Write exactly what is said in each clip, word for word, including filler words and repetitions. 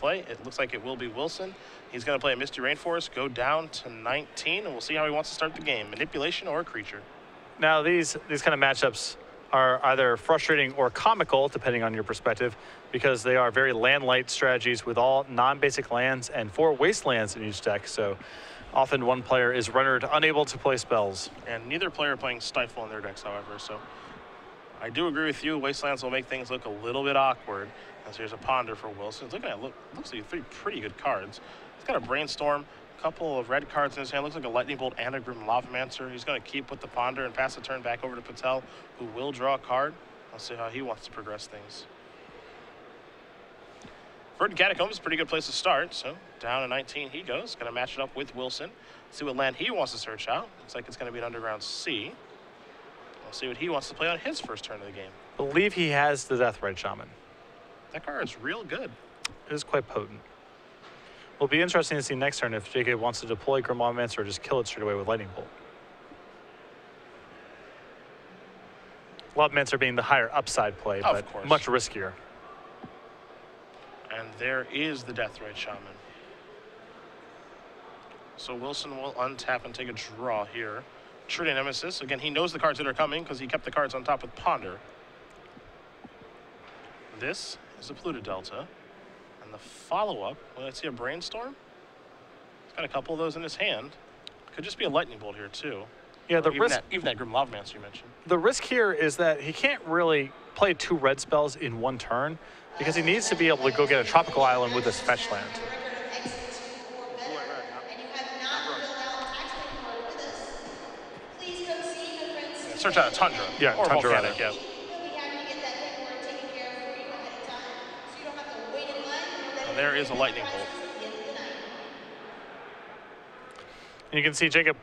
play. It looks like it will be Wilson. He's going to play a Misty Rainforest, go down to nineteen, and we'll see how he wants to start the game, manipulation or a creature. Now, these, these kind of matchups are either frustrating or comical, depending on your perspective, because they are very land-light strategies with all non-basic lands and four wastelands in each deck. So often one player is rendered unable to play spells. And neither player playing Stifle in their decks, however. So I do agree with you. Wastelands will make things look a little bit awkward. And so here's a Ponder for Wilson. Look at it. Look, looks like three pretty good cards. He's got a Brainstorm, a couple of red cards in his hand. Looks like a Lightning Bolt and a Grim Lavamancer. He's going to keep with the Ponder and pass the turn back over to Patel, who will draw a card. Let's see how he wants to progress things. Verdant Catacombs is a pretty good place to start, so down to nineteen he goes. Going to match it up with Wilson. See what land he wants to search out. Looks like it's going to be an Underground Sea. We'll see what he wants to play on his first turn of the game. I believe he has the Deathrite Shaman. That card is real good. It is quite potent. It'll be interesting to see next turn if Jacob wants to deploy Grim Lavamancer or just kill it straight away with Lightning Bolt. Lavamancer being the higher upside play, oh, but much riskier. And there is the Deathrite Shaman. So Wilson will untap and take a draw here. True Name Nemesis. Again, he knows the cards that are coming because he kept the cards on top with Ponder. This is a Polluted Delta. And the follow-up, well, let's see a Brainstorm. He's got a couple of those in his hand. Could just be a Lightning Bolt here, too. Yeah, the even risk... That, even that Grim Lavamancer you mentioned. The risk here is that he can't really play two red spells in one turn because he needs to be able to go get a Tropical Island with his fetch land. Search out a Tundra. Yeah, or Tundra volcanic, yeah. And there is a Lightning Bolt. And you can see Jacob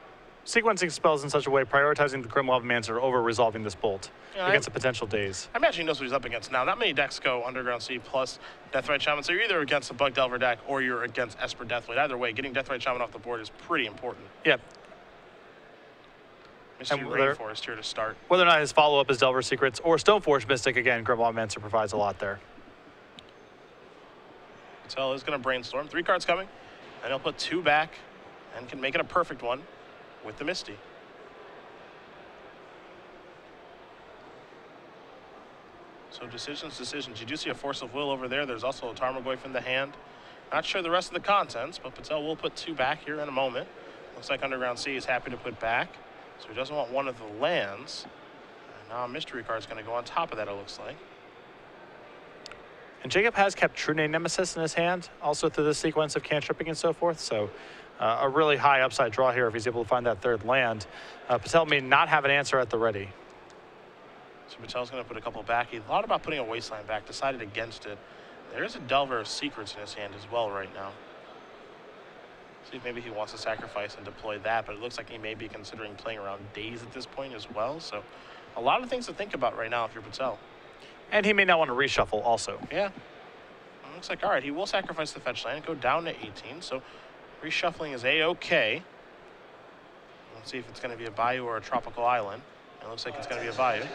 sequencing spells in such a way, prioritizing the Grim Lavamancer over resolving this bolt yeah, against I, a potential Daze. I imagine he knows what he's up against now. Not many decks go Underground Sea plus Deathrite Shaman, so you're either against a Bug Delver deck or you're against Esper Deathlite. Either way, getting Deathrite Shaman off the board is pretty important. Yeah. Misty Rainforest here to start. Whether or not his follow-up is Delver of Secrets or Stoneforge Mystic, again, Grim Lavamancer provides a lot there. Patel is going to Brainstorm. Three cards coming, and he'll put two back and can make it a perfect one with the Misty. So decisions, decisions. You do see a Force of Will over there. There's also a Tarmogoyf in the hand. Not sure the rest of the contents, but Patel will put two back here in a moment. Looks like Underground Sea is happy to put back. So he doesn't want one of the lands. And now a mystery card is going to go on top of that, it looks like. And Jacob has kept True Name Nemesis in his hand, also through the sequence of cantripping and so forth. So uh, a really high upside draw here if he's able to find that third land. Uh, Patel may not have an answer at the ready. So Patel's going to put a couple back. He thought about putting a Wasteland back, decided against it. There is a Delver of Secrets in his hand as well right now. See if maybe he wants to sacrifice and deploy that, but it looks like he may be considering playing around Daze at this point as well. So a lot of things to think about right now if you're Patel. And he may not want to reshuffle also. Yeah. It looks like, all right, he will sacrifice the fetch land, go down to eighteen. So reshuffling is A-OK. Let's see if it's going to be a Bayou or a Tropical Island. It looks like it's going to be a Bayou.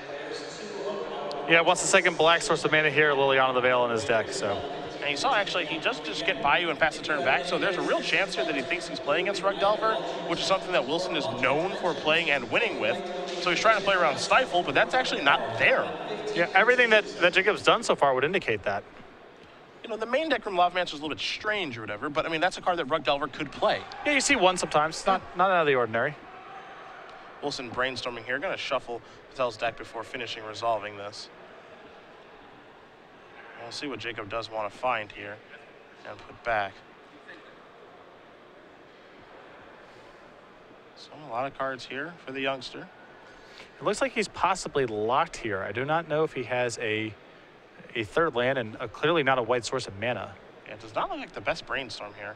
Yeah, what's the second black source of mana here? Liliana of the Veil in his deck, so... And you saw, actually, he does just get Bayou and pass the turn back, so there's a real chance here that he thinks he's playing against Rug Delver, which is something that Wilson is known for playing and winning with. So he's trying to play around Stifle, but that's actually not there. Yeah, everything that, that Jacob's done so far would indicate that. You know, the main deck from Lavamancer is a little bit strange or whatever, but, I mean, that's a card that Rug Delver could play. Yeah, you see one sometimes. It's not, not out of the ordinary. Wilson brainstorming here. Going to shuffle Patel's deck before finishing resolving this. We'll see what Jacob does want to find here and put back. So a lot of cards here for the youngster. It looks like he's possibly locked here. I do not know if he has a, a third land and a, clearly not a wide source of mana. Yeah, it does not look like the best brainstorm here.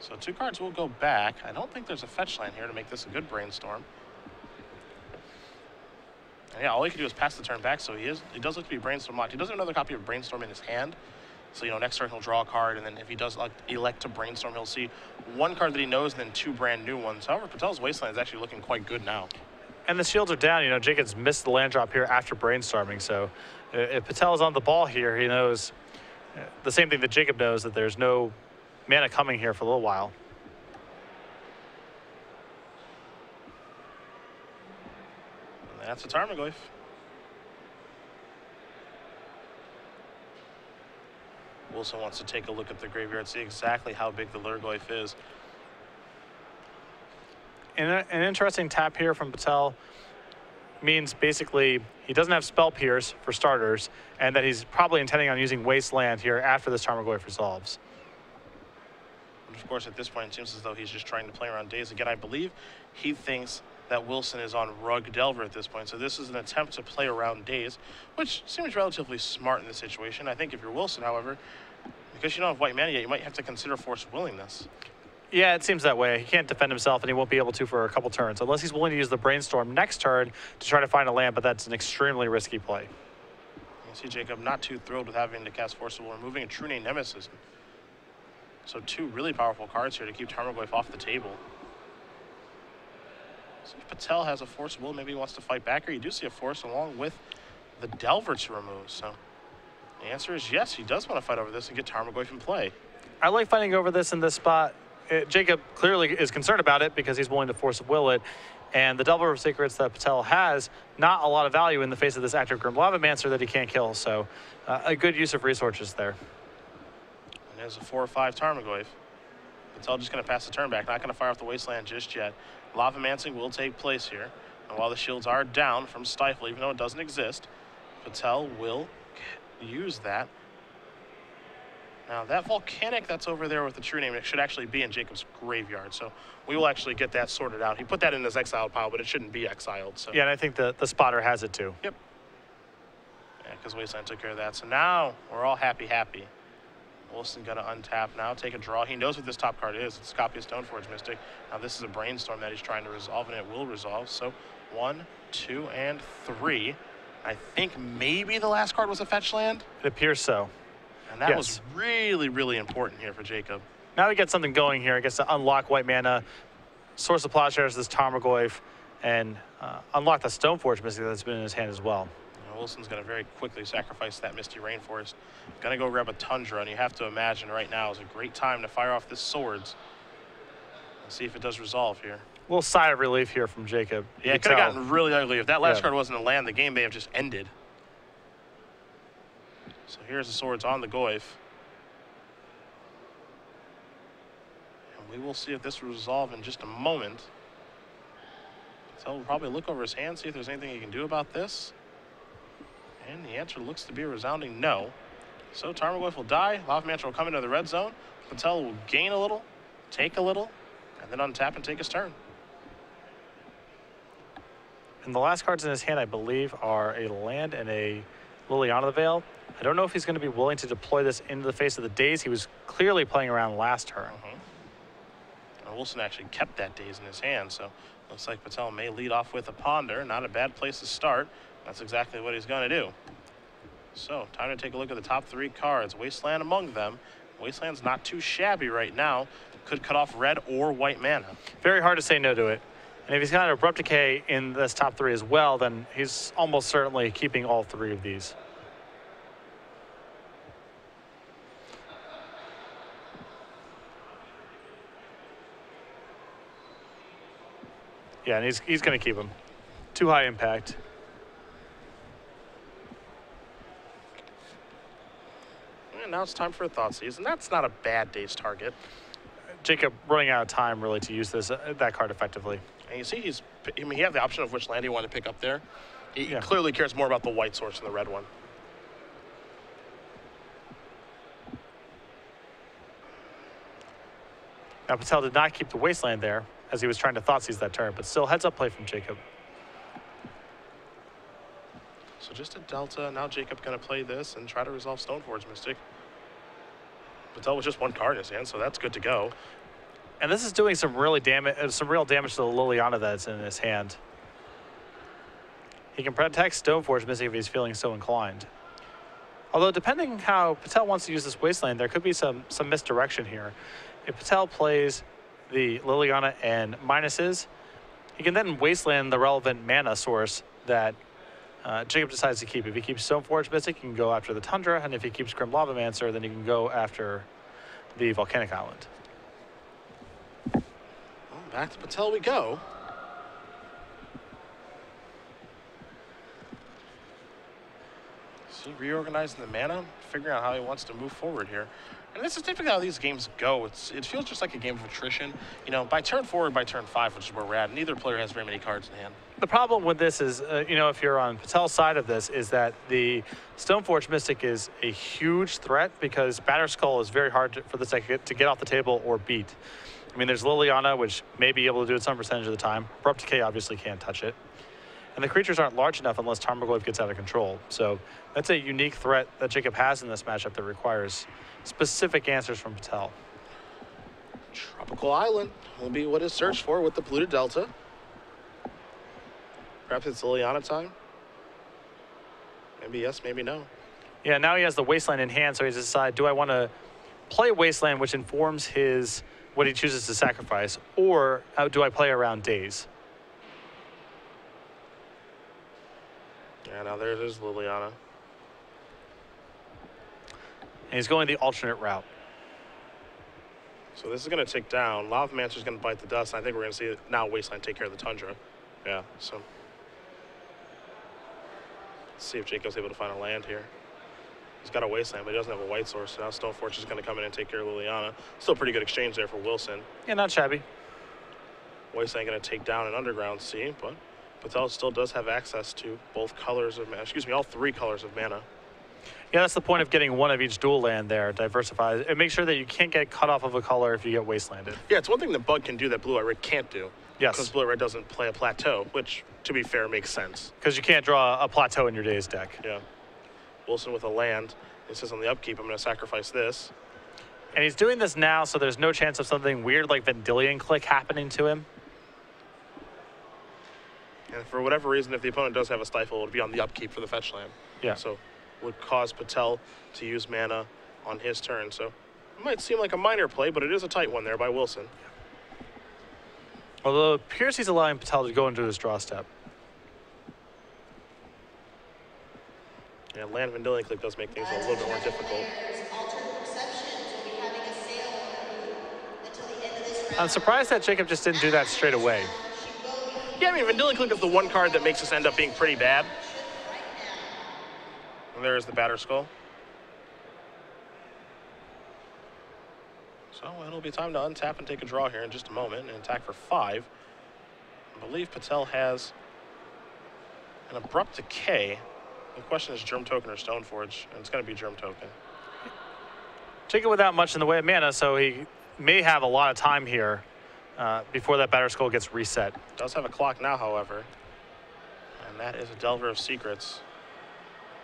So two cards will go back. I don't think there's a fetch land here to make this a good brainstorm. Yeah, all he can do is pass the turn back, so he is. He does look to be Brainstorm locked. He does have another copy of Brainstorm in his hand. So, you know, next turn he'll draw a card, and then if he does elect to Brainstorm, he'll see one card that he knows and then two brand new ones. However, Patel's Wasteland is actually looking quite good now. And the shields are down. You know, Jacob's missed the land drop here after brainstorming. So if Patel is on the ball here, he knows the same thing that Jacob knows, that there's no mana coming here for a little while. And that's a Tarmogoyf. Wilson wants to take a look at the graveyard and see exactly how big the Lurgoyf is. And a, an interesting tap here from Patel means basically he doesn't have Spell Pierce for starters, and that he's probably intending on using Wasteland here after this Tarmogoyf resolves. And of course, at this point, it seems as though he's just trying to play around Daze. Again, I believe he thinks that Wilson is on Rug Delver at this point. So this is an attempt to play around Daze, which seems relatively smart in this situation. I think if you're Wilson, however, because you don't have white mana yet, you might have to consider Force of Willingness. Yeah, it seems that way. He can't defend himself, and he won't be able to for a couple turns, unless he's willing to use the Brainstorm next turn to try to find a land, but that's an extremely risky play. You see Jacob not too thrilled with having to cast Force of Will, removing a True Name Nemesis. So two really powerful cards here to keep Tarmogoyf off the table. So if Patel has a Force of Will, maybe he wants to fight back, or you do see a Force along with the Delver to remove. So the answer is yes, he does want to fight over this and get Tarmogoyf in play. I like fighting over this in this spot. It, Jacob clearly is concerned about it because he's willing to Force of Will it. And the Delver of Secrets that Patel has, not a lot of value in the face of this active Grim Lavamancer that he can't kill. So uh, a good use of resources there. And there's a four or five Tarmogoyf. Patel just going to pass the turn back, not going to fire off the Wasteland just yet. Lavamancing will take place here. And while the shields are down from Stifle, even though it doesn't exist, Patel will use that. Now, that Volcanic that's over there with the True Name, it should actually be in Jacob's graveyard. So we will actually get that sorted out. He put that in his exiled pile, but it shouldn't be exiled. So. Yeah, and I think the, the spotter has it too. Yep. Yeah, because Wasteland took care of that. So now we're all happy, happy. Wilson going to untap now, take a draw. He knows what this top card is. It's a copy of Stoneforge Mystic. Now this is a Brainstorm that he's trying to resolve, and it will resolve. So one, two, and three. I think maybe the last card was a fetch land? It appears so. And that yes. was really, really important here for Jacob. Now he gets something going here. He gets to unlock white mana, Swords of Plowshares, this Tarmogoyf, and uh, unlock the Stoneforge Mystic that's been in his hand as well. And Wilson's going to very quickly sacrifice that Misty Rainforest. Going to go grab a Tundra, and you have to imagine right now is a great time to fire off this Swords. Let's see if it does resolve here. A little sigh of relief here from Jacob. You yeah, it could have gotten really ugly. If that last yeah. card wasn't a land, the game may have just ended. So here's the Swords on the Goyf. And we will see if this will resolve in just a moment. So we'll probably look over his hand, see if there's anything he can do about this. And the answer looks to be a resounding no. So Tarmogoyf will die, Lavamancer will come into the red zone, Patel will gain a little, take a little, and then untap and take his turn. And the last cards in his hand, I believe, are a land and a Liliana of the Veil. I don't know if he's going to be willing to deploy this into the face of the Daze. He was clearly playing around last turn. Mm-hmm. And Wilson actually kept that Daze in his hand, so looks like Patel may lead off with a Ponder. Not a bad place to start. That's exactly what he's going to do. So, time to take a look at the top three cards. Wasteland among them. Wasteland's not too shabby right now. Could cut off red or white mana. Very hard to say no to it. And if he's got an Abrupt Decay in this top three as well, then he's almost certainly keeping all three of these. Yeah, and he's, he's going to keep him. Too high impact. And now it's time for a Thoughtseize, and that's not a bad Daze target. Jacob running out of time, really, to use this uh, that card effectively. And you see he's, I mean, he had the option of which land he wanted to pick up there. He yeah. clearly cares more about the white source than the red one. Now, Patel did not keep the Wasteland there, as he was trying to Thoughtseize that turn, but still heads up play from Jacob. So just a Delta, now Jacob gonna play this and try to resolve Stoneforge Mystic. Patel was just one card in his hand, so that's good to go. And this is doing some really damage, uh, some real damage to the Liliana that's in his hand. He can protect Stoneforge Mystic if he's feeling so inclined. Although depending how Patel wants to use this Wasteland, there could be some, some misdirection here. If Patel plays the Liliana and minuses, He can then Wasteland the relevant mana source that uh, Jacob decides to keep. If he keeps Stoneforge Mystic, he can go after the Tundra, and if he keeps Grim Lavamancer, then he can go after the Volcanic Island. Well, back to Patel we go. So reorganizing the mana, figuring out how he wants to move forward here. And this is typically how these games go. It's, it feels just like a game of attrition. You know, by turn four and by turn five, which is where we're at, neither player has very many cards in hand. The problem with this is, uh, you know, if you're on Patel's side of this, is that the Stoneforge Mystic is a huge threat because Batterskull is very hard to, for the second to, to get off the table or beat. I mean, there's Liliana, which may be able to do it some percentage of the time. Abrupt Decay obviously can't touch it. And the creatures aren't large enough unless Tarmogoyf gets out of control. So that's a unique threat that Jacob has in this matchup that requires specific answers from Patel. Tropical Island will be what is searched for with the Polluted Delta. Perhaps it's Liliana time. Maybe yes, maybe no. Yeah, now he has the Wasteland in hand, so he has to decide, do I want to play Wasteland, which informs his what he chooses to sacrifice, or how do I play around Daze? Yeah, now there it is, Liliana. And he's going the alternate route. So this is going to tick down. Lavamancer's going to bite the dust. And I think we're going to see it now Wasteland take care of the Tundra. Yeah, so. Let's see if Jacob's able to find a land here. He's got a Wasteland, but he doesn't have a white source. So now Stoneforge is going to come in and take care of Liliana. Still a pretty good exchange there for Wilson. Yeah, not shabby. Wasteland going to take down an Underground Sea, but Patel still does have access to both colors of mana, excuse me, all three colors of mana. Yeah, that's the point of getting one of each dual land there, diversify, and make sure that you can't get cut off of a color if you get wastelanded. Yeah, it's one thing that Bug can do that Blue-Eye-Red can't do. Yes. Because Blue-Eye-Red doesn't play a plateau, which, to be fair, makes sense. Because you can't draw a plateau in your Daze deck. Yeah. Wilson with a land. It says on the upkeep, I'm going to sacrifice this. And he's doing this now, so there's no chance of something weird like Vendilion Clique happening to him. And for whatever reason, if the opponent does have a stifle, it would be on the upkeep for the fetch land. Yeah. So would cause Patel to use mana on his turn. So it might seem like a minor play, but it is a tight one there by Wilson. Yeah. Although it appears he's allowing Patel to go into his draw step. Yeah, land Vendilion Clique does make things a little bit more difficult. I'm surprised that Jacob just didn't do that straight away. Yeah, I mean, Vendilion Clique is the one card that makes us end up being pretty bad. And there is the Batterskull. So it'll be time to untap and take a draw here in just a moment and attack for five. I believe Patel has an Abrupt Decay. The question is Germ Token or Stoneforge, and it's going to be Germ Token. Jacob without much in the way of mana, so he may have a lot of time here. Uh, before that Batterskull gets reset. Does have a clock now, however. And that is a Delver of Secrets.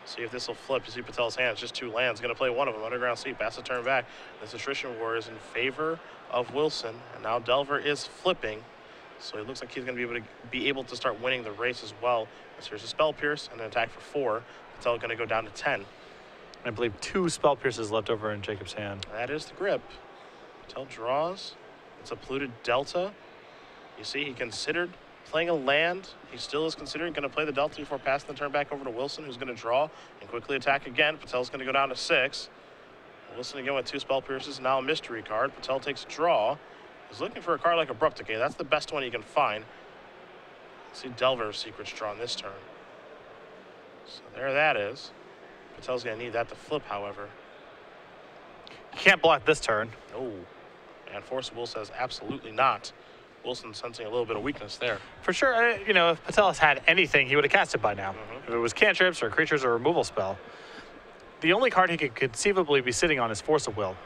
See if this will flip. You see Patel's hand. It's just two lands. Going to play one of them. Underground Sea. Pass the turn back. This attrition war is in favor of Wilson. And now Delver is flipping. So it looks like he's going to be able to be able to start winning the race as well. So here's a Spell Pierce and an attack for four. Patel going to go down to ten. I believe two Spell Pierces left over in Jacob's hand. That is the grip. Patel draws. It's a Polluted Delta. You see, he considered playing a land. He still is considering going to play the Delta before passing the turn back over to Wilson, who's going to draw and quickly attack again. Patel's going to go down to six. Wilson again with two Spell Pierces, now a mystery card. Patel takes a draw. He's looking for a card like Abrupt Decay. That's the best one he can find. Let's see Delver of Secrets drawn this turn. So there that is. Patel's going to need that to flip, however. You can't block this turn. No. And Force of Will says absolutely not. Wilson's sensing a little bit of weakness there. For sure, you know, if Patel has had anything, he would have cast it by now. Mm-hmm. If it was cantrips or creatures or removal spell. The only card he could conceivably be sitting on is Force of Will.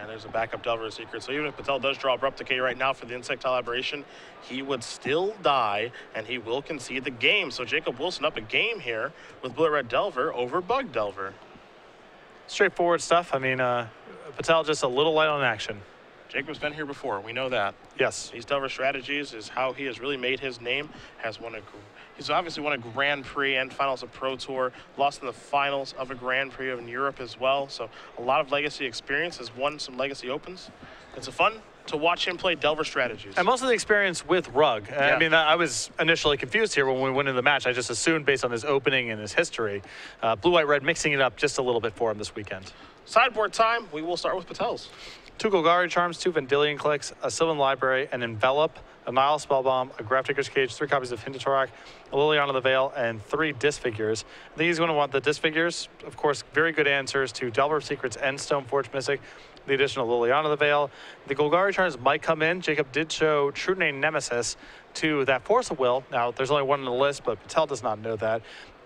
And there's a backup Delver of Secrets. So even if Patel does draw Abrupt Decay right now for the Insectile Aberration, he would still die, and he will concede the game. So Jacob Wilson up a game here with Blue-Red Delver over Bug Delver. Straightforward stuff. I mean, uh, Patel just a little light on action. Jacob's been here before, we know that. Yes. These Delver strategies is how he has really made his name. Has won a, he's obviously won a Grand Prix and finals of Pro Tour, lost in the finals of a Grand Prix in Europe as well. So a lot of legacy experience, has won some legacy opens. It's a fun, to watch him play Delver strategies. And most of the experience with Rug. Yeah. I mean, I was initially confused here when we went into the match. I just assumed based on his opening and his history. Uh, Blue, White, Red mixing it up just a little bit for him this weekend. Sideboard time. We will start with Patel's. Two Golgari Charms, two Vendilion Cliques, a Sylvan Library, an Envelop, a Nile Spellbomb, a Graph-Digger's Cage, three copies of Hindatorak, a Liliana of the Veil, and three Disfigures. I think he's going to want the Disfigures. Of course, very good answers to Delver of Secrets and Stoneforge Mystic, the additional Liliana of the Veil. The Golgari Charms might come in. Jacob did show True Name Nemesis to that Force of Will. Now, there's only one on the list, but Patel does not know that.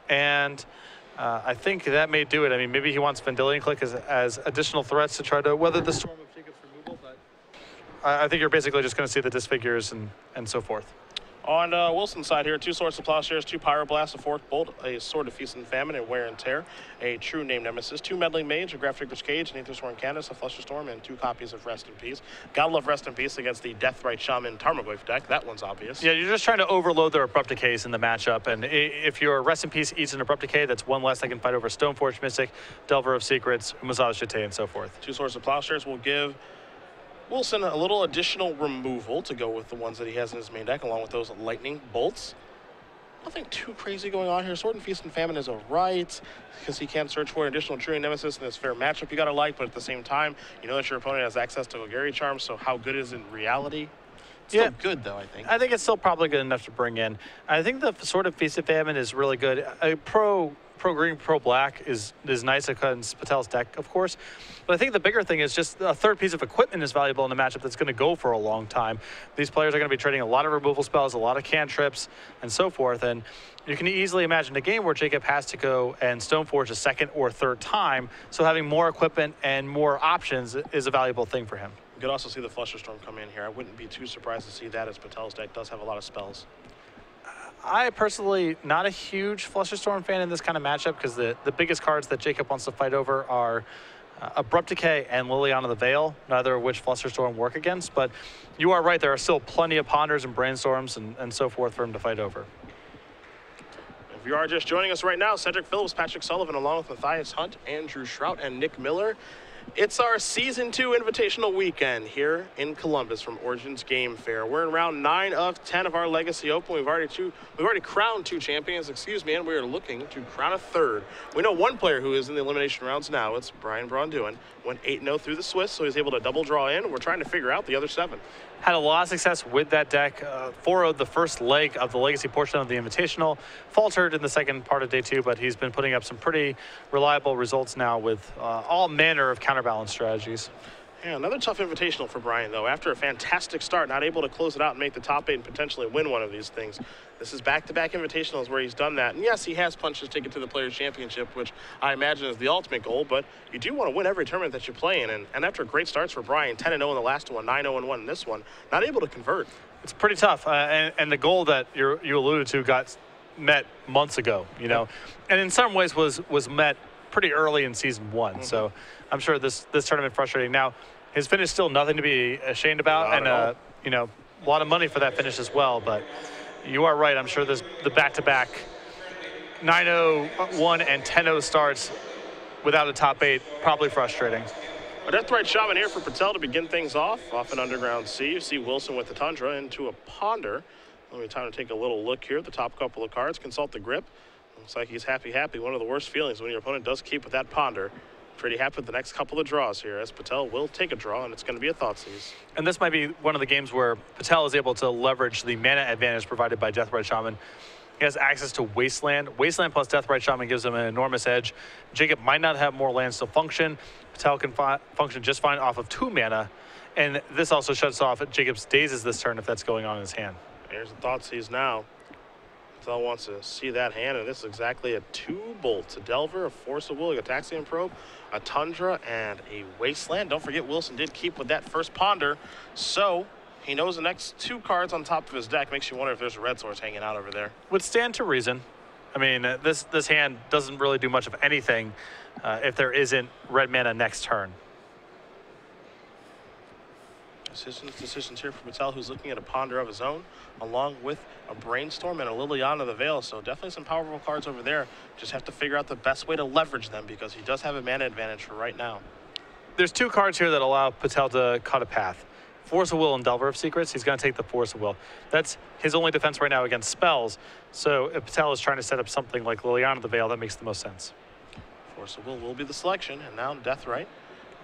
And uh, I think that may do it. I mean, maybe he wants Vendilion Clique as, as additional threats to try to weather the storm. I think you're basically just going to see the Disfigures and, and so forth. On uh, Wilson's side here, two Swords to Plowshares, two Pyroblast, a Forked Bolt, a Sword of Feast and Famine, and Wear and Tear, a True Name Nemesis, two Meddling Mage, a Graph-Digger's Cage, an Aethersworn Canvas, a Flusterstorm, and two copies of Rest in Peace. Gotta love Rest in Peace against the Deathrite Shaman Tarmogoyf deck. That one's obvious. Yeah, you're just trying to overload their Abrupt Decays in the matchup, and if your Rest in Peace eats an Abrupt Decay, that's one less they can fight over Stoneforge Mystic, Delver of Secrets, Umazada Shite, and so forth. Two Swords to Plowshares will give Wilson a little additional removal to go with the ones that he has in his main deck, along with those Lightning Bolts. Nothing too crazy going on here. Sword and Feast and Famine is all right, because he can search for an additional True Nemesis in this fair matchup you gotta like, but at the same time, you know that your opponent has access to Golgari Charm, so how good is it in reality? It's yeah. still good, though, I think. I think it's still probably good enough to bring in. I think the Sword of Feast and Famine is really good. A pro... Pro green, pro black is is nice against Patel's deck, of course. But I think the bigger thing is just a third piece of equipment is valuable in a matchup that's going to go for a long time. These players are going to be trading a lot of removal spells, a lot of cantrips, and so forth. And you can easily imagine a game where Jacob has to go and Stoneforge a second or third time. So having more equipment and more options is a valuable thing for him. You could also see the Flusterstorm come in here. I wouldn't be too surprised to see that, as Patel's deck does have a lot of spells. I personally not a huge Flusterstorm fan in this kind of matchup, because the, the biggest cards that Jacob wants to fight over are uh, Abrupt Decay and Liliana of the Veil, neither of which Flusterstorm work against. But you are right, there are still plenty of Ponders and Brainstorms and, and so forth for him to fight over. If you are just joining us right now, Cedric Phillips, Patrick Sullivan, along with Matthias Hunt, Andrew Shrout, and Nick Miller. It's our Season two Invitational Weekend here in Columbus from Origins Game Fair. We're in round nine of ten of our Legacy Open. We've already, two, we've already crowned two champions, excuse me, and we are looking to crown a third. We know one player who is in the elimination rounds now. It's Brian Bronduin. Went eight and oh through the Swiss, so he's able to double draw in. We're trying to figure out the other seven. Had a lot of success with that deck. Uh, four oh'd the first leg of the Legacy portion of the Invitational. Faltered in the second part of day two, but he's been putting up some pretty reliable results now with uh, all manner of counter balance strategies. Yeah, another tough Invitational for Brian, though. After a fantastic start, not able to close it out and make the top eight and potentially win one of these things. This is back-to-back Invitationals where he's done that. And yes, he has punched his ticket to the Players' Championship, which I imagine is the ultimate goal, but you do want to win every tournament that you play in. And, and after great starts for Brian, ten and oh in the last one, nine oh and one in this one, not able to convert. It's pretty tough. Uh, and, and the goal that you're, you alluded to got met months ago, you know, and in some ways was, was met pretty early in season one. Mm-hmm. So I'm sure this this tournament frustrating. Now his finish still nothing to be ashamed about, not and uh, you know, a lot of money for that finish as well. But you are right. I'm sure this the back-to-back nine oh one and ten oh starts without a top eight probably frustrating. A Deathrite Shaman here for Patel to begin things off. Off an Underground Sea, you see Wilson with the Tundra into a Ponder. Let me time to take a little look here at the top couple of cards. Consult the Grip. Looks like he's happy, happy. One of the worst feelings when your opponent does keep with that Ponder. Pretty happy with the next couple of draws here, as Patel will take a draw, and it's going to be a Thoughtseize. And this might be one of the games where Patel is able to leverage the mana advantage provided by Deathrite Shaman. He has access to Wasteland. Wasteland plus Deathrite Shaman gives him an enormous edge. Jacob might not have more lands to function. Patel can fi function just fine off of two mana, and this also shuts off Jacob's Dazes this turn if that's going on in his hand. Here's the Thoughtseize now. Patel wants to see that hand, and this is exactly a two Bolts, a Delver, a Force of Will, a Taxian Probe, a Tundra, and a Wasteland. Don't forget, Wilson did keep with that first Ponder, so he knows the next two cards on top of his deck. Makes you wonder if there's a red source hanging out over there. Would stand to reason. I mean, uh, this, this hand doesn't really do much of anything uh, if there isn't red mana next turn. Decisions, decisions here for Patel, who's looking at a Ponder of his own, along with a Brainstorm and a Liliana of the Veil. So definitely some powerful cards over there. Just have to figure out the best way to leverage them, because he does have a mana advantage for right now. There's two cards here that allow Patel to cut a path. Force of Will and Delver of Secrets, he's going to take the Force of Will. That's his only defense right now against spells. So if Patel is trying to set up something like Liliana of the Veil, that makes the most sense. Force of Will will be the selection, and now Deathrite.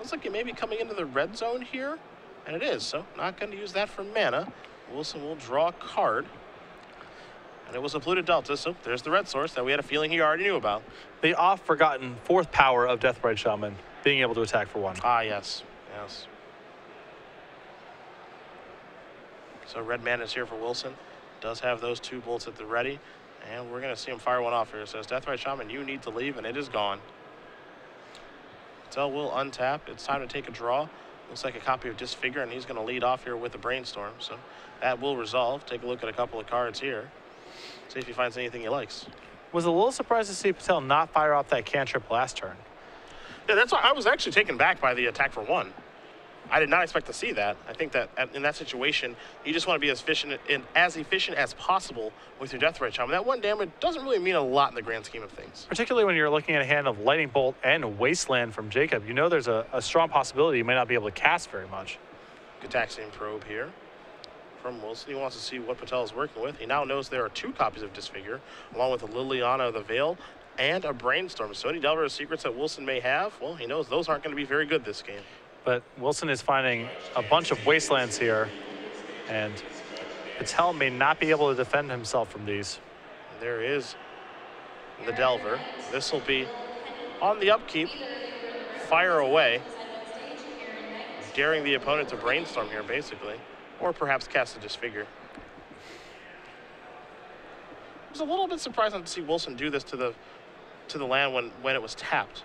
Looks like it may be coming into the red zone here, and it is, so not going to use that for mana. Wilson will draw a card. And it was a Polluted Delta, so there's the red source that we had a feeling he already knew about. The oft-forgotten fourth power of Deathrite Shaman, being able to attack for one. Ah, yes, yes. So red mana is here for Wilson. Does have those two bolts at the ready, and we're going to see him fire one off here. It says, Deathrite Shaman, you need to leave, and it is gone. Patel will untap. It's time to take a draw. Looks like a copy of Disfigure, and he's going to lead off here with a Brainstorm, so that will resolve. Take a look at a couple of cards here. See if he finds anything he likes. Was a little surprised to see Patel not fire off that cantrip last turn. Yeah, that's why I was actually taken back by the attack for one. I did not expect to see that. I think that in that situation, you just want to be as efficient and as efficient as possible with your Deathrite Shaman. That one damage doesn't really mean a lot in the grand scheme of things. Particularly when you're looking at a hand of Lightning Bolt and Wasteland from Jacob, you know there's a, a strong possibility you may not be able to cast very much. Good Taxian Probe here from Wilson. He wants to see what Patel is working with. He now knows there are two copies of Disfigure, along with a Liliana of the Veil and a Brainstorm. So any Delver of Secrets that Wilson may have, well, he knows those aren't going to be very good this game. But Wilson is finding a bunch of Wastelands here, and Patel may not be able to defend himself from these. There is the Delver. This will be on the upkeep. Fire away. Daring the opponent to Brainstorm here, basically. Or perhaps cast a Disfigure. It was a little bit surprising to see Wilson do this to the to the land when, when it was tapped.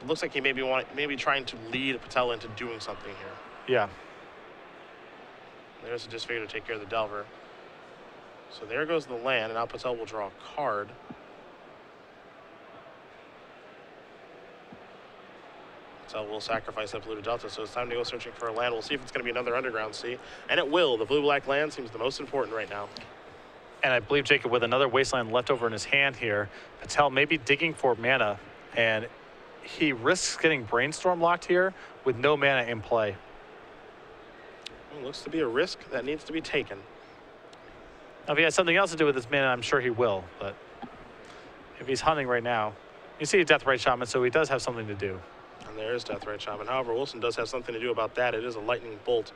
It looks like he may be, want, may be trying to lead Patel into doing something here. Yeah. There's a Disfigure to take care of the Delver. So there goes the land, and now Patel will draw a card. So we'll sacrifice that Polluted Delta, so it's time to go searching for a land. We'll see if it's going to be another Underground Sea, and it will. The blue-black land seems the most important right now. And I believe, Jacob, with another Wasteland left over in his hand here, Patel may be digging for mana, and he risks getting Brainstorm locked here with no mana in play. Well, looks to be a risk that needs to be taken. Now, if he has something else to do with this mana, I'm sure he will, but if he's hunting right now, you see a Deathrite Shaman, so he does have something to do. And there is Deathrite Shaman. However, Wilson does have something to do about that. It is a Lightning Bolt.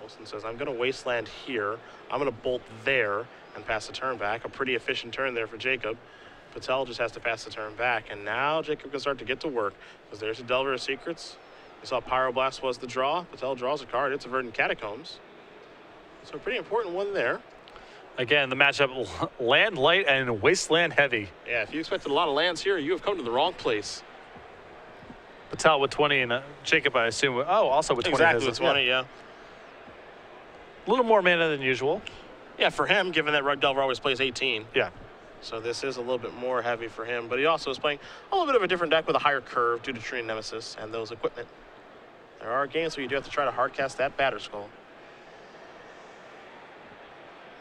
Wilson says, I'm going to Wasteland here. I'm going to Bolt there and pass the turn back. A pretty efficient turn there for Jacob. Patel just has to pass the turn back. And now Jacob can start to get to work. Because there's a Delver of Secrets. We saw Pyroblast was the draw. Patel draws a card. It's a Verdant Catacombs. So a pretty important one there. Again, the matchup, land light and Wasteland heavy. Yeah, if you expected a lot of lands here, you have come to the wrong place. Patel with twenty, and uh, Jacob, I assume, oh, also with twenty. Exactly, with twenty, yeah. A little more mana than usual. Yeah, for him, given that Rug Delver always plays eighteen. Yeah. So this is a little bit more heavy for him, but he also is playing a little bit of a different deck with a higher curve due to True Name Nemesis and those equipment. There are games where you do have to try to hardcast that Batterskull.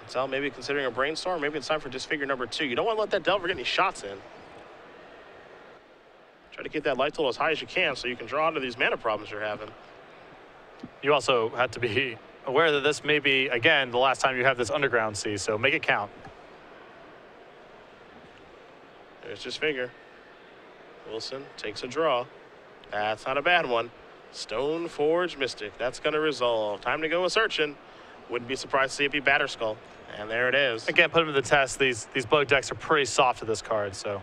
Patel maybe considering a Brainstorm. Maybe it's time for Disfigure number two. You don't want to let that Delver get any shots in. Try to get that light total as high as you can so you can draw out of these mana problems you're having. You also have to be aware that this may be, again, the last time you have this Underground Sea, so make it count. There's Disfigure. Wilson takes a draw. That's not a bad one. Stoneforge Mystic. That's going to resolve. Time to go a-searching. Wouldn't be surprised to see it be Batterskull. And there it is. Again, put him to the test. These, these bug decks are pretty soft to this card, so...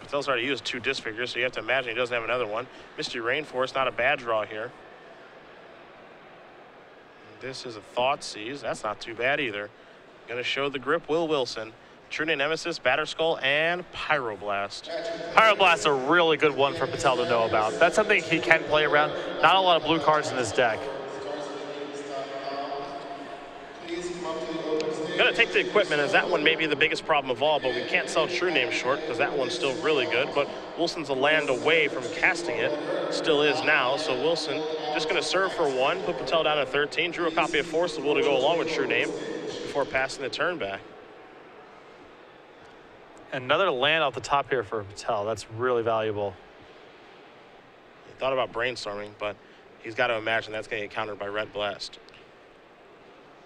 Patel's already used two Disfigures, so you have to imagine he doesn't have another one. Misty Rainforest, not a bad draw here. This is a Thoughtseize. That's not too bad either. Going to show the grip, Will Wilson. True Name Nemesis, Batterskull, and Pyroblast. Pyroblast's a really good one for Patel to know about. That's something he can play around. Not a lot of blue cards in this deck. Going to take the equipment, as that one may be the biggest problem of all, but we can't sell True Name short because that one's still really good. But Wilson's a land away from casting it, still is now. So Wilson just going to serve for one, put Patel down at thirteen, drew a copy of Force of Will to go along with True Name before passing the turn back. Another land off the top here for Patel. That's really valuable. He thought about Brainstorming, but he's got to imagine that's going to get countered by Red Blast.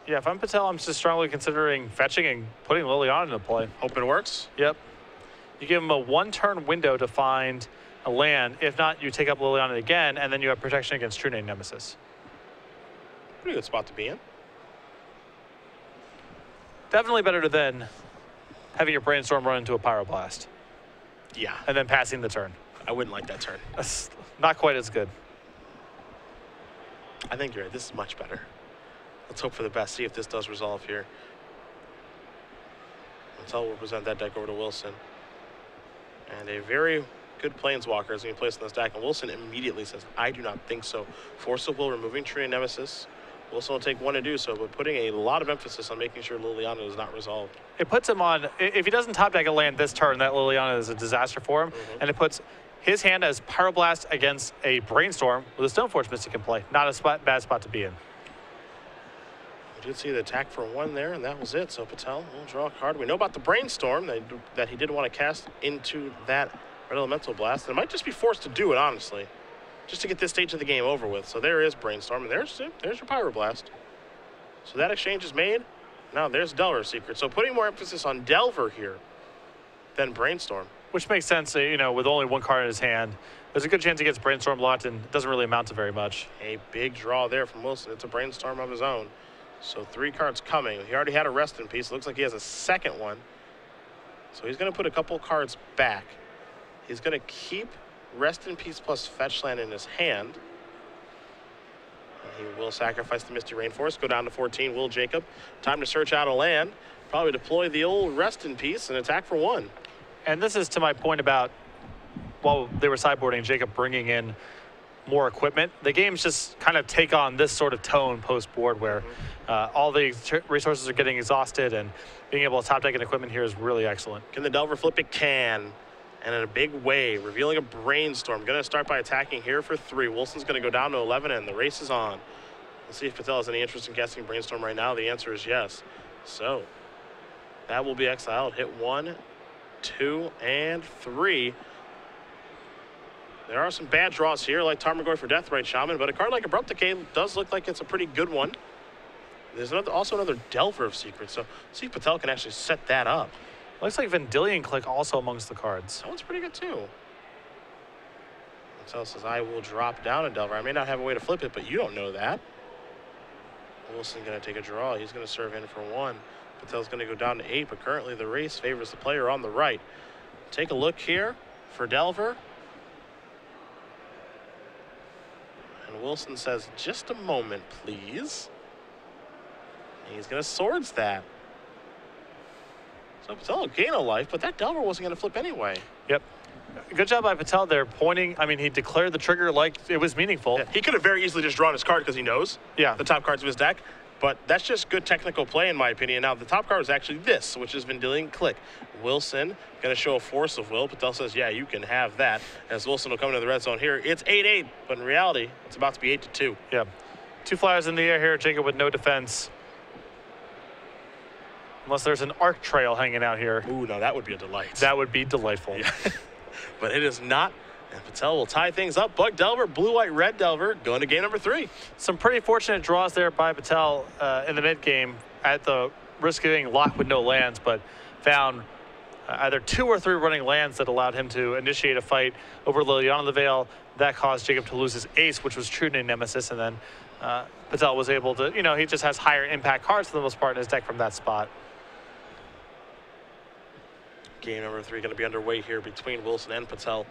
Yeah, if I'm Patel, I'm just strongly considering fetching and putting Liliana into play. Hope it works. Yep. You give him a one-turn window to find a land. If not, you take up Liliana again, and then you have protection against True Name Nemesis. Pretty good spot to be in. Definitely better than having your Brainstorm run into a Pyroblast. Yeah. And then passing the turn. I wouldn't like that turn. That's not quite as good. I think you're right. This is much better. Let's hope for the best, see if this does resolve here. Patel will present that deck over to Wilson. And a very good Planeswalker is going to be placed in this deck. And Wilson immediately says, I do not think so. Force of Will removing True Name Nemesis. Wilson will take one to do so, but putting a lot of emphasis on making sure Liliana is not resolved. It puts him on, if he doesn't top deck a land this turn, that Liliana is a disaster for him. Mm-hmm. And it puts his hand as Pyroblast against a Brainstorm with a Stoneforge Mystic in play. Not a spot, bad spot to be in. You did see the attack for one there, and that was it. So Patel will draw a card. We know about the Brainstorm that, that he did want to cast into that Red Elemental Blast. And it might just be forced to do it, honestly, just to get this stage of the game over with. So there is Brainstorm, and there's, there's your Pyroblast. So that exchange is made. Now there's Delver of Secrets. So putting more emphasis on Delver here than Brainstorm. Which makes sense, you know, with only one card in his hand. There's a good chance he gets Brainstorm blocked, and it doesn't really amount to very much. A big draw there from Wilson. It's a Brainstorm of his own. So three cards coming. He already had a Rest in Peace. Looks like he has a second one. So he's going to put a couple cards back. He's going to keep Rest in Peace plus Fetch Land in his hand. And he will sacrifice the Misty Rainforest. Go down to fourteen. Will Jacob. Time to search out a land. Probably deploy the old Rest in Peace and attack for one. And this is to my point about while they were sideboarding, Jacob bringing in more equipment. The games just kind of take on this sort of tone post-board where mm-hmm. uh, all the resources are getting exhausted, and being able to top deck an equipment here is really excellent. Can the Delver flip? It can, and in a big way, revealing a Brainstorm. Going to start by attacking here for three. Wilson's going to go down to eleven, and the race is on. Let's see if Patel has any interest in casting Brainstorm right now. The answer is yes. So that will be exiled. Hit one, two, and three. There are some bad draws here, like Tarmogoyf for Deathrite Shaman, but a card like Abrupt Decay does look like it's a pretty good one. There's another, also another Delver of Secrets, so see if Patel can actually set that up. Looks like Vendilion Clique also amongst the cards. That one's pretty good, too. Patel says, I will drop down a Delver. I may not have a way to flip it, but you don't know that. Wilson going to take a draw. He's going to serve in for one. Patel's going to go down to eight, but currently the race favors the player on the right. Take a look here for Delver. And Wilson says, just a moment, please. And he's going to Swords that. So Patel will gain a life, but that Delver wasn't going to flip anyway. Yep. Good job by Patel there, pointing. I mean, he declared the trigger like it was meaningful. Yeah, he could have very easily just drawn his card because he knows yeah. the top cards of his deck. But that's just good technical play, in my opinion. Now, the top card is actually this, which is Vendilion Clique. Wilson going to show a Force of Will. Patel says, yeah, you can have that. As Wilson will come into the red zone here, it's eight eight. But in reality, it's about to be eight to two. Yeah. Two flyers in the air here. Jacob with no defense. Unless there's an arc trail hanging out here. Ooh, no, that would be a delight. That would be delightful. Yeah. But it is not. And Patel will tie things up. Bug Delver, blue, white, red Delver, going to game number three. Some pretty fortunate draws there by Patel uh, in the mid-game at the risk of getting locked with no lands, but found uh, either two or three running lands that allowed him to initiate a fight over Liliana of the Veil. That caused Jacob to lose his ace, which was True Name Nemesis, and then uh, Patel was able to, you know, he just has higher impact cards for the most part in his deck from that spot. Game number three going to be underway here between Wilson and Patel.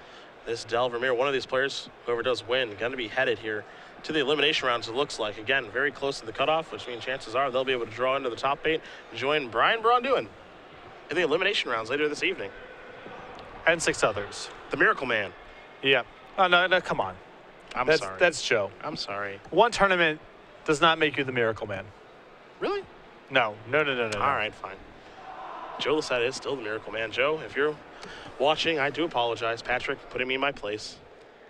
This Delver Mirror, one of these players, whoever does win, going to be headed here to the elimination rounds, it looks like. Again, very close to the cutoff, which means chances are they'll be able to draw into the top eight, join Brian Bronduin in the elimination rounds later this evening. And six others. The Miracle Man. Yeah. Oh, no, no, come on. I'm that's, sorry. That's Joe. I'm sorry. One tournament does not make you the Miracle Man. Really? No. No, no, no, no. All no. right, fine. Joe Lissette is still the Miracle Man. Joe, if you're watching, I do apologize. Patrick putting me in my place,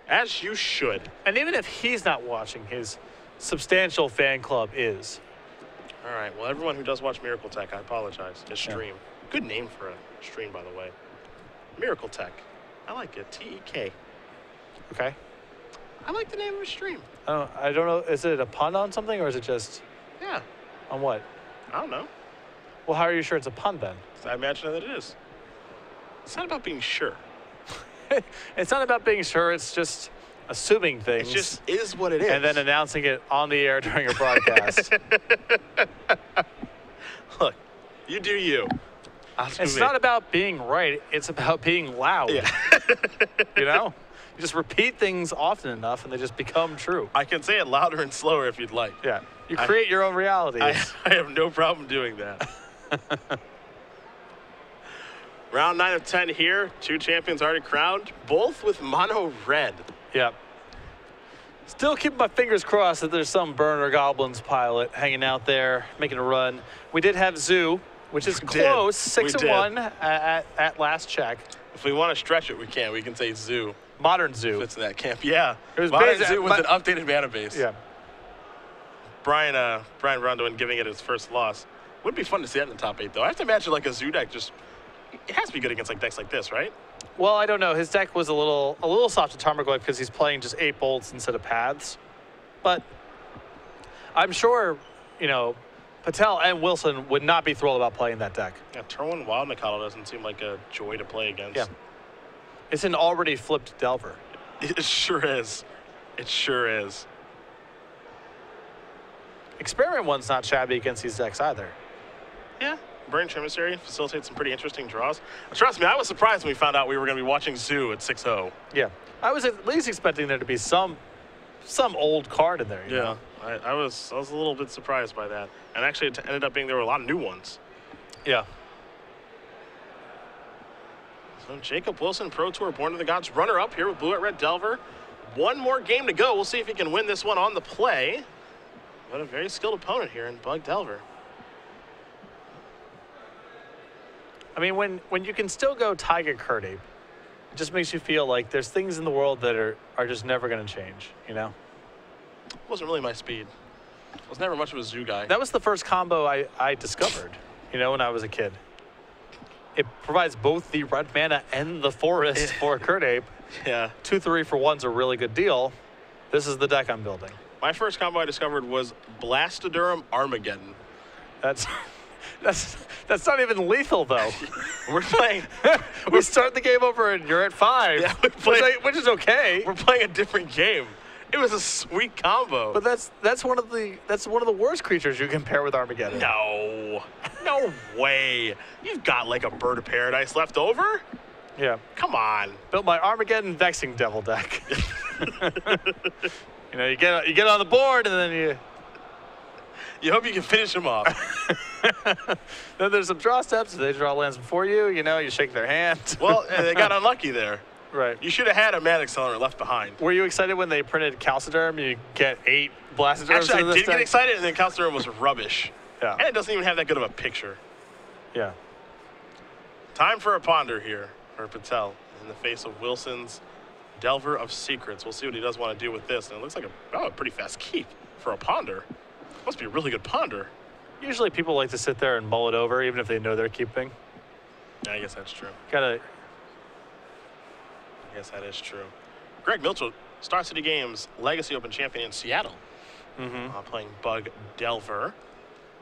as you should. And even if he's not watching, his substantial fan club is. All right, well, everyone who does watch Miracle Tech, I apologize. It's stream. Yeah. Good name for a stream, by the way. Miracle Tech. I like it. T E K. Okay. I like the name of a stream. Oh, I don't know. Is it a pun on something, or is it just? Yeah. On what? I don't know. Well, how are you sure it's a pun then? I imagine that it is. It's not about being sure. It's not about being sure. It's just assuming things. It just is what it is. And then announcing it on the air during a broadcast. Look, you do you. It's not about being right. It's about being loud. Yeah. You know? You just repeat things often enough, and they just become true. I can say it louder and slower if you'd like. Yeah. You create I, your own realities. I, I have no problem doing that. Round nine of ten here. Two champions already crowned, both with mono red. Yep. Still keeping my fingers crossed that there's some burner goblins pilot hanging out there, making a run. We did have Zoo, which is we close, six and one at, at last check. If we want to stretch it, we can. We can say Zoo. Modern Zoo. It's in that camp. Yeah. It was Modern Zoo with an updated mana base. Yeah. Brian, uh, Brian Rondoin giving it his first loss. Would be fun to see that in the top eight, though. I have to imagine like a Zoo deck just. It has to be good against like decks like this, right? Well, I don't know. His deck was a little a little soft to Tarmogoyf because he's playing just eight bolts instead of paths. But I'm sure, you know, Patel and Wilson would not be thrilled about playing that deck. Yeah, turn one Wild Nikado doesn't seem like a joy to play against. Yeah. It's an already flipped Delver. It sure is. It sure is. Experiment one's not shabby against these decks either. Yeah. Burning Emissary facilitates some pretty interesting draws. Trust me, I was surprised when we found out we were going to be watching Zoo at six oh. Yeah. I was at least expecting there to be some some old card in there. You yeah. Know? I, I, was, I was a little bit surprised by that. And actually, it ended up being there were a lot of new ones. Yeah. So Jacob Wilson, Pro Tour, Born to the Gods, runner-up here with Blue at Red Delver. One more game to go. We'll see if he can win this one on the play. What a very skilled opponent here in Bug Delver. I mean, when, when you can still go Taiga Curdy, it just makes you feel like there's things in the world that are, are just never going to change, you know? It wasn't really my speed. I was never much of a Zoo guy. That was the first combo I, I discovered, you know, when I was a kid. It provides both the red mana and the forest for a Curdape. Yeah. Two, three for one's a really good deal. This is the deck I'm building. My first combo I discovered was Blastodurum Armageddon. That's... That's that's not even lethal though. We're playing. We start the game over and you're at five, yeah, played, which, I, which is okay. We're playing a different game. It was a sweet combo. But that's that's one of the that's one of the worst creatures you can pair with Armageddon. No, no way. You've got like a Bird of Paradise left over. Yeah. Come on. Built my Armageddon Vexing Devil deck. You know, you get you get on the board and then you. You hope you can finish them off. Then there's some draw steps. They draw lands before you. You know, you shake their hand. Well, they got unlucky there. Right. You should have had a Mad Accelerant left behind. Were you excited when they printed Calciderm? You get eight Blastoderms. Actually, I did get excited, and then Calciderm was rubbish. Yeah. And it doesn't even have that good of a picture. Yeah. Time for a Ponder here for Patel in the face of Wilson's Delver of Secrets. We'll see what he does want to do with this. And it looks like a, oh, a pretty fast keep for a Ponder. Must be a really good Ponder. Usually people like to sit there and mull it over, even if they know they're keeping. Yeah, I guess that's true. Gotta. I guess that is true. Greg Milchel, Star City Games Legacy Open Champion in Seattle. Mm-hmm. Uh, playing Bug Delver.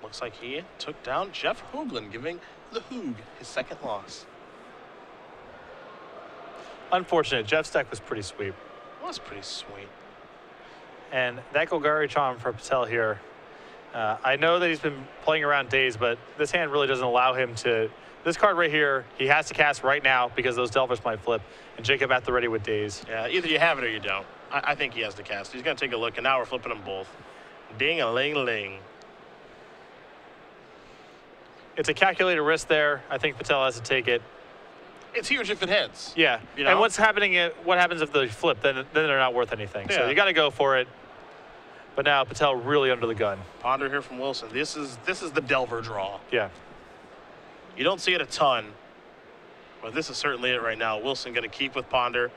Looks like he took down Jeff Hoogland, giving the Hoog his second loss. Unfortunate. Jeff's deck was pretty sweet. It was pretty sweet. And that Golgari Charm for Patel here. Uh, I know that he's been playing around Daze, but this hand really doesn't allow him to. This card right here, he has to cast right now because those Delvers might flip. And Jacob at the ready with Daze. Yeah, either you have it or you don't. I, I think he has to cast. He's going to take a look, and now we're flipping them both. Ding-a-ling-ling. It's a calculated risk there. I think Patel has to take it. It's huge if it hits. Yeah. You know? And what's happening? What happens if they flip? Then, then they're not worth anything. Yeah. So you got to go for it. But now Patel really under the gun. Ponder here from Wilson. This is this is the Delver draw. Yeah. You don't see it a ton, but this is certainly it right now. Wilson going to keep with Ponder,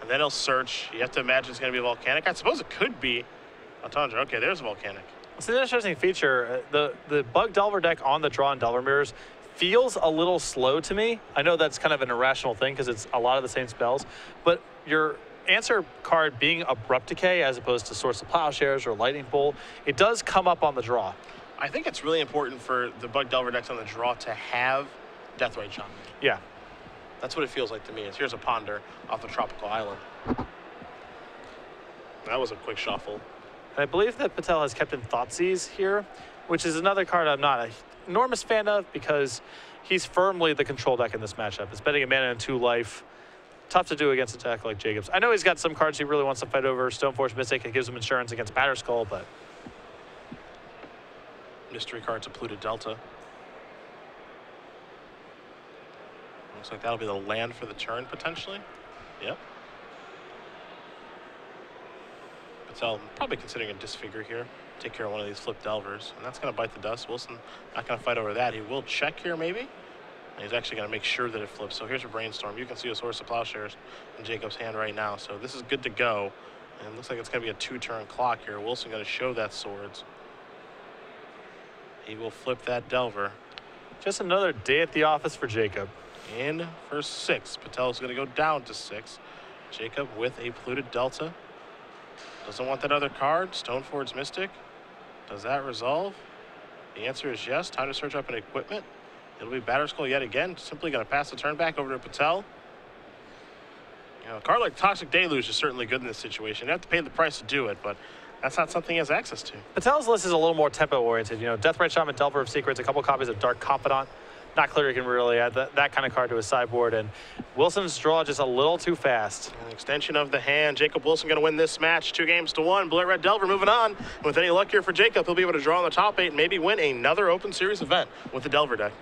and then he'll search. You have to imagine it's going to be a Volcanic. I suppose it could be a Tundra. Okay, there's a Volcanic. It's an interesting feature. The the Bug Delver deck on the draw and Delver mirrors feels a little slow to me. I know that's kind of an irrational thing because it's a lot of the same spells, but your answer card being Abrupt Decay as opposed to Swords to Plowshares or Lightning Bolt, it does come up on the draw. I think it's really important for the Bug Delver decks on the draw to have Deathrite Shaman. Yeah. That's what it feels like to me. Is here's a Ponder off the Tropical Island. That was a quick shuffle. And I believe that Patel has kept in Thoughtseize here, which is another card I'm not an enormous fan of because he's firmly the control deck in this matchup. It's betting a mana and two life. Tough to do against a deck like Jacob's. I know he's got some cards he really wants to fight over. Stoneforge Mystic, it gives him insurance against Batterskull, but... mystery cards of Polluted Delta. Looks like that'll be the land for the turn, potentially. Yep. Patel probably considering a Disfigure here. Take care of one of these flipped Delvers. And that's going to bite the dust. Wilson not going to fight over that. He will check here, maybe. And he's actually going to make sure that it flips. So here's a Brainstorm. You can see a Source of Plowshares in Jacob's hand right now. So this is good to go. And it looks like it's going to be a two-turn clock here. Wilson going to show that Swords. He will flip that Delver. Just another day at the office for Jacob. In for six. Patel's going to go down to six. Jacob with a Polluted Delta. Doesn't want that other card. Stoneforge Mystic. Does that resolve? The answer is yes. Time to search up an equipment. It'll be Batterskull yet again. Simply going to pass the turn back over to Patel. You know, a card like Toxic Deluge is certainly good in this situation. You have to pay the price to do it, but that's not something he has access to. Patel's list is a little more tempo-oriented. You know, Deathrite Shaman, Delver of Secrets, a couple copies of Dark Confidant. Not clear he can really add that, that kind of card to his sideboard, and Wilson's draw just a little too fast. An extension of the hand. Jacob Wilson going to win this match, two games to one. Blue Red Delver moving on. With any luck here for Jacob, he'll be able to draw on the top eight and maybe win another Open Series event with the Delver deck.